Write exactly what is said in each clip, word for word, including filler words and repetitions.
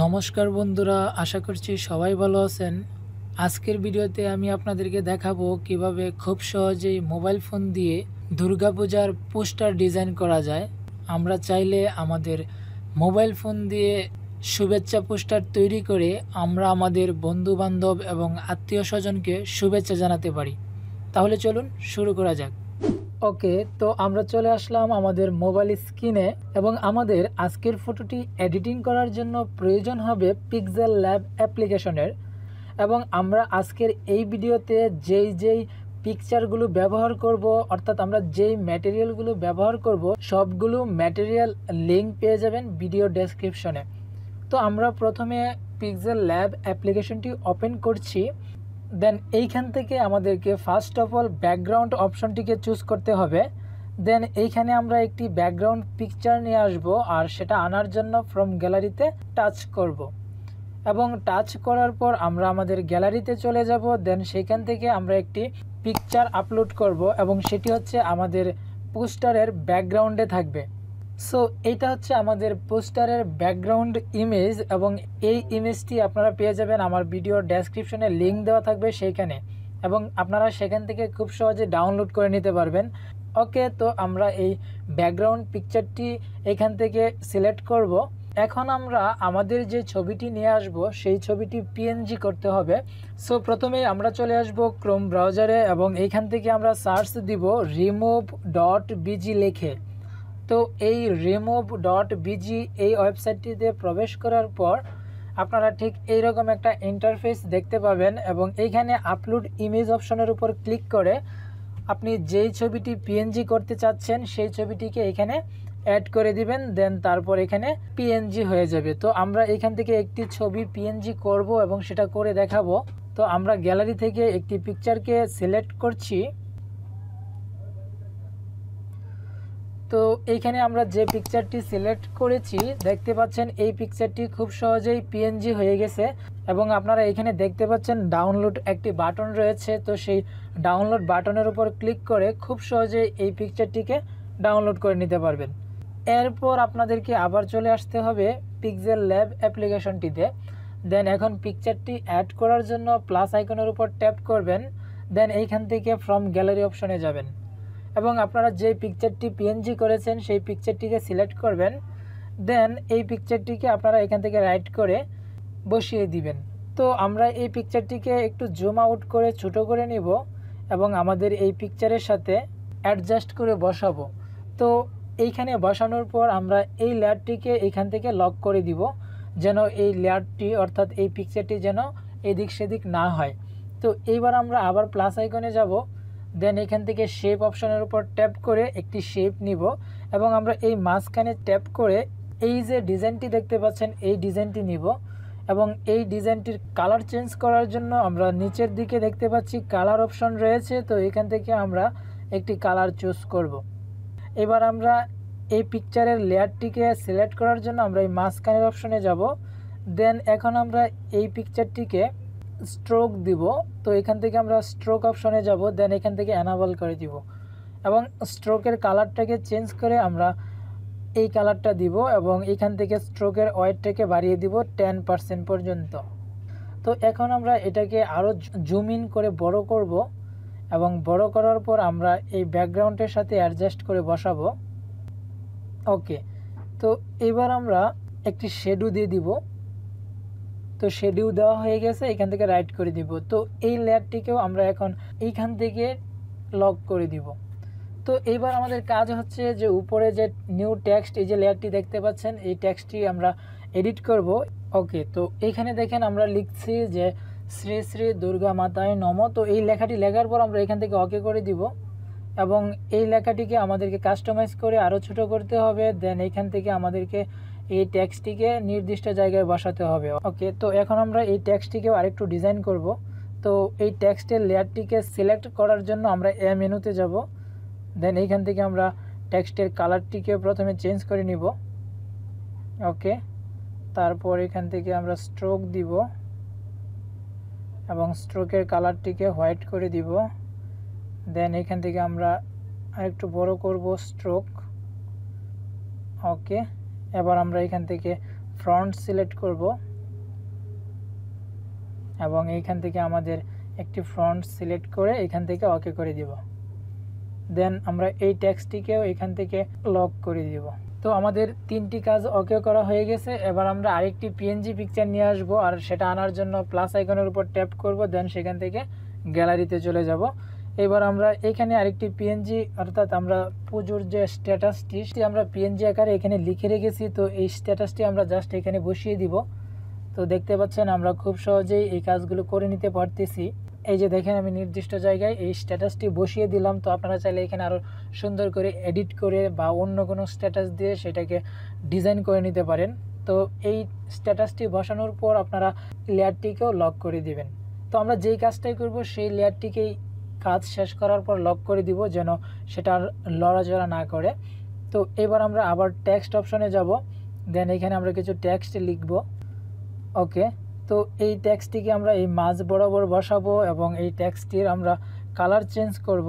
नमस्कार बंधुरा आशा करछि सबाई भालो आछेन। आजकेर भिडियोते आमि आपनादेरके देखाबो किभाबे खूब सहजे मोबाइल फोन दिए दुर्गा पूजार पोस्टार डिजाइन करा जाए। आमरा चाइले आमादेर मोबाइल फोन दिए शुभेच्छा पोस्टार तैरि करे आमरा आमादेर बंधु बान्धव एबं आत्मीय स्वजनके शुभेच्छा जानाते पारि। ताहले चलुन शुरू करा जाक। ओके, तो आमरा चले आसलाम आमादेर मोबाइल स्क्रिने एबं आमादेर आजकेर फोटोटी एडिटिंग करार जन्य प्रयोजन हबे पिक्सेल लैब एप्लीकेशनेर। एबं आमरा आजकेर एई भिडियोते जेई जेई पिक्चारगुलो व्यवहार करब अर्थात आमरा जेई मटेरियलगुलो व्यवहार करब सबगुलो मटेरियल लिंक पेये जाबेन भिडियो डेसक्रिपशने। तो आमरा प्रथमे पिक्सेल लैब एप्लीकेशनटी ओपेन करछि। देन एइखान थेके आमादेरके फार्स्ट अफ अल बैकग्राउंड अपशनटीके चूज करते हबे। देन एइखाने आमरा एकटी बैकग्राउंड पिक्चार निये आसबो आर सेटा आनार जन्य फ्रम ग्यालारिते टाच करब एबं टाच करार पर आमरा आमादेर ग्यालारिते चले जाब। देन सेखान थेके आमरा एकटी पिक्चार आपलोड करब एबं सेटी हच्छे आमादेर पोस्टारेर बैकग्राउंडे थाकबे। सो एटा हच्छे आमादेर पोस्टारेर बैकग्राउंड इमेज एबं एई इमेजटी आपनारा पेये जाबेन आमार भिडियोर डेसक्रिपशने लिंक देवा थाकबे सेखाने एबं आपनारा सेखान थेके खूब सहजे डाउनलोड करे निते पारबेन। ओके, तो आमरा एई बैकग्राउंड पिक्चारटी एखान थेके सिलेक्ट करब। এখন আমরা আমাদের যে ছবিটি নিয়ে আসব সেই ছবিটি পিএনজি করতে হবে। সো প্রথমেই আমরা চলে আসব ক্রোম ব্রাউজারে এবং এইখান থেকে আমরা সার্চ দিব remove.bg লিখে। তো এই remove.bg এই ওয়েবসাইটটিতে প্রবেশ করার পর আপনারা ঠিক এই রকম একটা ইন্টারফেস দেখতে পাবেন এবং এইখানে আপলোড ইমেজ অপশনের উপর ক্লিক করে আপনি যেই ছবিটি পিএনজি করতে চাচ্ছেন সেই ছবিটিকে এখানে एड कर देवें। दें तरह एखे पीएनजी हो जाए। तो एखान एक छवि पीएनजी करब और से देखा। तो आप ग्यालारि एक पिक्चार के सिलेक्ट कर। तो ये जे पिक्चारटी सिलेक्ट कर देखते ये पिक्चारटी खूब सहजे पीएनजी हो गए और अपनारा ये देखते डाउनलोड एक बाटन रही है। तो से डाउनलोड बाटनर ऊपर क्लिक कर खूब सहजे ये पिक्चारटी के डाउनलोड कर निते पारबेन। एरपर आपनादेरके आबार चले आसते हबे पिक्सेल लैब एप्लीकेशनटीते। देन एखन पिक्चारटी एड करार जन्य प्लस आइकनेर उपर टैप करबेन। देन एइखान थेके फ्रम ग्यालारि अपशने जाबेन एबं आपनारा जे पिक्चारटी पीएनजी करेछेन सेई पिक्चारटीके सिलेक्ट करबेन। देन एई पिक्चारटीके आपनारा एखान थेके राइट करे बसिए दिबेन। तो आमरा एई पिक्चारटीके एकटु जुम आउट करे छोटो करे निब एबं आमादेर एई पिक्चारेर साथे एडजास्ट करे बसाबो। तो এইখানে বসানোর পর আমরা এই লেয়ারটিকে এখান থেকে লক করে দিব যেন এই লেয়ারটি অর্থাৎ এই পিকচারটি যেন এদিক সেদিক না হয়। তো এইবার আমরা আবার প্লাস আইকনে যাব। দেন এখান থেকে শেপ অপশনের উপর ট্যাপ করে একটি শেপ নিব এবং আমরা এই মাঝখানে ট্যাপ করে এই যে ডিজাইনটি দেখতে পাচ্ছেন এই ডিজাইনটি নিব এবং এই ডিজাইনটির কালার চেঞ্জ করার জন্য আমরা নিচের দিকে দেখতে পাচ্ছি কালার অপশন রয়েছে। তো এখান থেকে আমরা একটি কালার চুজ করব। এবার আমরা এই পিকচারের লেয়ারটিকে সিলেক্ট করার জন্য আমরা এই মাস্কারের অপশনে যাব। দেন এখন আমরা এই পিকচারটিকে স্ট্রোক দিব। তো এখান থেকে আমরা স্ট্রোক অপশনে যাব। দেন এখান থেকে এনাবল করে দিব এবং স্ট্রোকের কালারটাকে চেঞ্জ করে আমরা এই কালারটা দিব এবং এখান থেকে স্ট্রোকের ওয়েটটাকে বাড়িয়ে দিব টেন পার্সেন্ট পর্যন্ত। তো এখন আমরা এটাকে আরও জুম ইন করে বড় করব এবং বড় করার পর আমরা এই ব্যাকগ্রাউন্ডের সাথে অ্যাডজাস্ট করে বসাবো। ওকে, তো এবার আমরা একটি শেডো দিয়ে দিব। তো শেডো দেওয়া হয়ে গেছে এখান থেকে রাইট করে দিব। তো এই লেয়ারটিকেও আমরা এখন এইখান থেকে লক করে দিব। তো এবার আমাদের কাজ হচ্ছে যে উপরে যে নিউ টেক্সট এই যে লেয়ারটি দেখতে পাচ্ছেন এই টেক্সটটি আমরা এডিট করব। ওকে, তো এইখানে দেখেন আমরা লিখছি যে শ্রী শ্রী দুর্গা মাতায় নমঃ। তো এই লেখাটি লেখার পর আমরা এখান থেকে ওকে করে দিব এবং এই লেখাটিকে আমাদেরকে কাস্টমাইজ করে আরও ছোটো করতে হবে। দেন এইখান থেকে আমাদেরকে এই টেক্সটটিকে নির্দিষ্ট জায়গায় বসাতে হবে। ওকে, তো এখন আমরা এই টেক্সটটিকেও আরেকটু ডিজাইন করব। তো এই টেক্সটের লেয়ারটিকে সিলেক্ট করার জন্য আমরা এ মেনুতে যাব। দেন এইখান থেকে আমরা টেক্সটের কালারটিকে প্রথমে চেঞ্জ করে নিব। ওকে, তারপর এখান থেকে আমরা স্ট্রোক দিব এবং স্ট্রোকের কালারটিকে হোয়াইট করে দিব। দেন এখান থেকে আমরা আরেকটু বড় করব স্ট্রোক। ওকে, এবার আমরা এখান থেকে ফ্রন্ট সিলেক্ট করব এবং এইখান থেকে আমাদের একটি ফন্ট সিলেক্ট করে এইখান থেকে ওকে করে দিব। দেন আমরা এই টেক্সটটিকেও এইখান থেকে লক করে দিব। তো আমাদের তিনটি কাজ ওকে করা হয়ে গেছে। এবার আমরা আরেকটি পিএনজি পিকচার নিয়ে আসবো, আর সেটা আনার জন্য প্লাস আইকনের উপর ট্যাপ করব, দেন সেখান থেকে গ্যালারিতে চলে যাব। এবার আমরা এখানে আরেকটি পিএনজি অর্থাৎ আমরা পুজোর যে স্ট্যাটাসটি আমরা পিএনজি আকারে এখানে লিখে রেখেছি, তো এই স্ট্যাটাসটি আমরা জাস্ট এখানে বসিয়ে দিব। তো দেখতে পাচ্ছেন আমরা খুব সহজেই এই কাজগুলো করে নিতে পারতেছি। এই যে দেখেন আমি নির্দিষ্ট জায়গায় এই স্ট্যাটাসটি বসিয়ে দিলাম। তো আপনারা চাইলে এখানে আরও সুন্দর করে এডিট করে বা অন্য কোনো স্ট্যাটাস দিয়ে সেটাকে ডিজাইন করে নিতে পারেন। তো এই স্ট্যাটাসটি বসানোর পর আপনারা লেয়ারটিকেও লক করে দিবেন। তো আমরা যেই কাজটাই করব সেই লেয়ারটিকেই কাজ শেষ করার পর লক করে দিব, যেন সেটা আর লড়াচড়া না করে। তো এবার আমরা আবার টেক্সট অপশনে যাব, দেন এখানে আমরা কিছু টেক্সট লিখব। ওকে, তো এই টেক্সটটিকে আমরা এই মাঝ বরাবর বসাবো এবং এই টেক্সটটির আমরা কালার চেঞ্জ করব।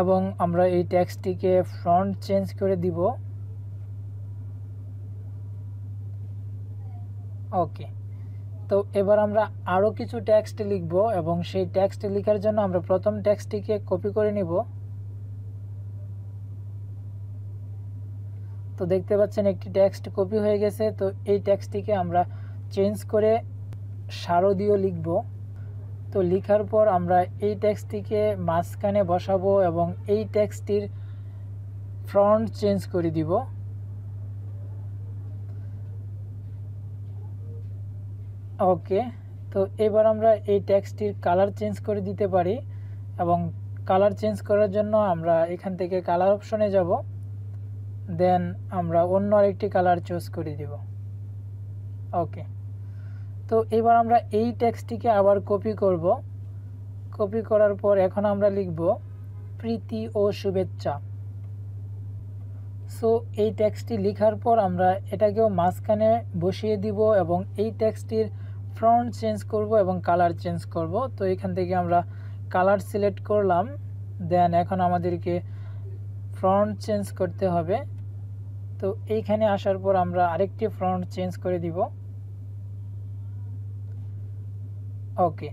এবং আমরা এই টেক্সটটিকে ফন্ট চেঞ্জ করে দিব। ওকে, তো এবার আমরা আরও কিছু টেক্সট লিখব এবং সেই টেক্সট লেখার জন্য আমরা প্রথম টেক্সটটিকে কপি করে নিব। তো দেখতে পাচ্ছেন একটি টেক্সট কপি হয়ে গেছে। তো এই টেক্সটটিকে আমরা চেঞ্জ করে শারদীয় লিখব। তো লিখার পর আমরা এই টেক্সটটিকে মাঝখানে বসাবো এবং এই টেক্সটটির ফন্ট চেঞ্জ করে দিব। ওকে, তো এবার আমরা এই টেক্সটটির কালার চেঞ্জ করে দিতে পারি, এবং কালার চেঞ্জ করার জন্য আমরা এখান থেকে কালার অপশনে যাব, দেন আমরা অন্য আরেকটি কালার চুজ করে দিব। ওকে, তো এবার আমরা এই টেক্সটটিকে আবার কপি করব। কপি করার পর এখন আমরা লিখব প্রীতি ও শুভেচ্ছা। সো এই টেক্সটটি লেখার পর আমরা এটাকেও মাঝখানে বসিয়ে দিব এবং এই টেক্সটটির ফন্ট চেঞ্জ করব এবং কালার চেঞ্জ করব। তো এখান থেকে আমরা কালার সিলেক্ট করলাম, দেন এখন আমাদেরকে ফন্ট চেঞ্জ করতে হবে। তো এইখানে আসার পর আমরা আরেকটি ফন্ট চেঞ্জ করে দিব। ওকে,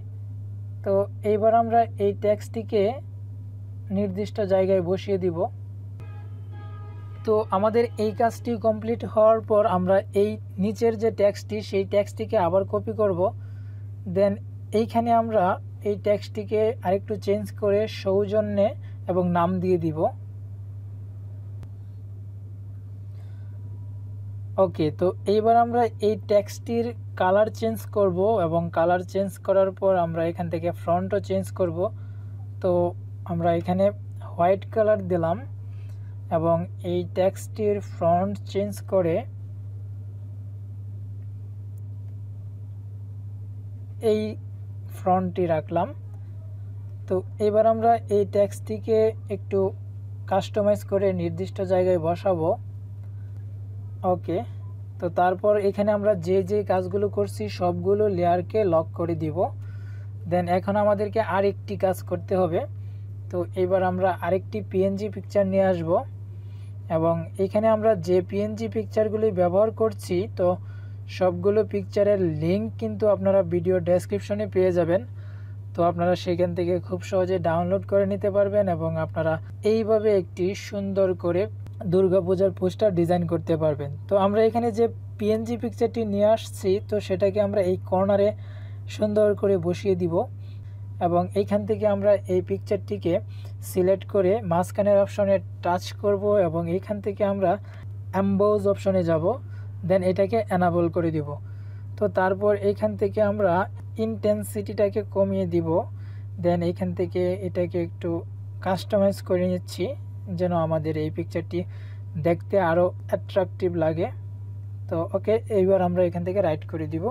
তো এইবার আমরা এই টেক্সটটিকে নির্দিষ্ট জায়গায় বসিয়ে দিব। তো আমাদের এই কাজটি কমপ্লিট হওয়ার পর আমরা এই নিচের যে টেক্সটটি সেই টেক্সটটিকে আবার কপি করব, দেন এইখানে আমরা এই টেক্সটটিকে আরেকটু চেঞ্জ করে সৌজন্যে এবং নাম দিয়ে দিব। ওকে, তো এইবার আমরা এই টেক্সটটির কালার চেঞ্জ করব এবং কালার চেঞ্জ করার পর আমরা এখান থেকে ফন্টও চেঞ্জ করব। তো আমরা এখানে হোয়াইট কালার দিলাম এবং এই টেক্সটটির ফন্ট চেঞ্জ করে এই ফন্টটি রাখলাম। তো এবার আমরা এই টেক্সটটিকে একটু কাস্টমাইজ করে নির্দিষ্ট জায়গায় বসাবো। ওকে, তো তারপর এখানে আমরা যে যে কাজগুলো করছি সবগুলো লেয়ারকে লক করে দিব। দেন এখন আমাদেরকে আরেকটি কাজ করতে হবে। তো এবার আমরা আরেকটি পিএনজি পিকচার নিয়ে আসব, এবং এখানে আমরা যে পিএনজি পিকচারগুলি ব্যবহার করছি তো সবগুলো পিকচারের লিঙ্ক কিন্তু আপনারা ভিডিও ডেসক্রিপশনে পেয়ে যাবেন। তো আপনারা সেখান থেকে খুব সহজে ডাউনলোড করে নিতে পারবেন এবং আপনারা এইভাবে একটি সুন্দর করে দুর্গা পূজার পোস্টার ডিজাইন করতে পারবেন। তো আমরা এখানে যে পিএনজি পিকচারটি নিয়ে আসছি তো সেটাকে আমরা এই কর্নারে সুন্দর করে বসিয়ে দিব, এবং এইখান থেকে আমরা এই পিকচারটিকে সিলেক্ট করে মাঝখানের অপশনে টাচ করব এবং এইখান থেকে আমরা এম্বোজ অপশনে যাব, দেন এটাকে এনাবল করে দিব। তো তারপর এইখান থেকে আমরা ইনটেনসিটিটাকে কমিয়ে দিব, দেন এইখান থেকে এটাকে একটু কাস্টমাইজ করে নিচ্ছি যেন আমাদের এই পিকচারটি দেখতে আরও অ্যাট্রাকটিভ লাগে। তো ওকে, এইবার আমরা এখান থেকে রাইট করে দিব।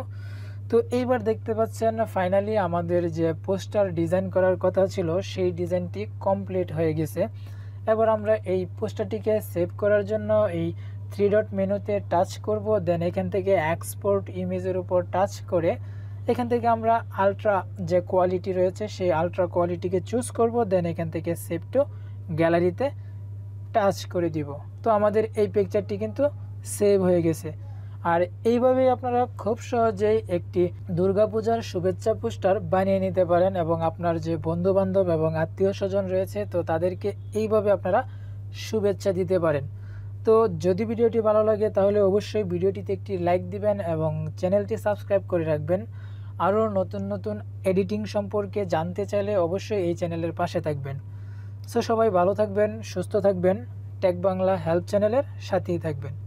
তো এইবার দেখতে পাচ্ছেন ফাইনালি আমাদের যে পোস্টার ডিজাইন করার কথা ছিল সেই ডিজাইনটি কমপ্লিট হয়ে গেছে। এবার আমরা এই পোস্টারটিকে সেভ করার জন্য এই থ্রি ডট মেনুতে টাচ করব, দেন এখান থেকে এক্সপোর্ট ইমেজের উপর টাচ করে এখান থেকে আমরা আলট্রা যে কোয়ালিটি রয়েছে সেই আলট্রা কোয়ালিটিকে চুজ করব, দেন এখান থেকে সেভ টু গ্যালারিতে টাচ করে দিব। তো আমাদের এই পিকচারটি কিন্তু সেভ হয়ে গেছে। আর এইভাবেই আপনারা খুব সহজেই একটি দুর্গাপূজার শুভেচ্ছা পোস্টার বানিয়ে নিতে পারেন এবং আপনার যে বন্ধুবান্ধব এবং আত্মীয় স্বজন রয়েছে তো তাদেরকে এইভাবে আপনারা শুভেচ্ছা দিতে পারেন। তো যদি ভিডিওটি ভালো লাগে তাহলে অবশ্যই ভিডিওটিতে একটি লাইক দিবেন এবং চ্যানেলটি সাবস্ক্রাইব করে রাখবেন। আরও নতুন নতুন এডিটিং সম্পর্কে জানতে চাইলে অবশ্যই এই চ্যানেলের পাশে থাকবেন। সো সবাই ভালো থাকবেন, সুস্থ থাকবেন, টেক বাংলা হেল্প চ্যানেলের সাথেই থাকবেন।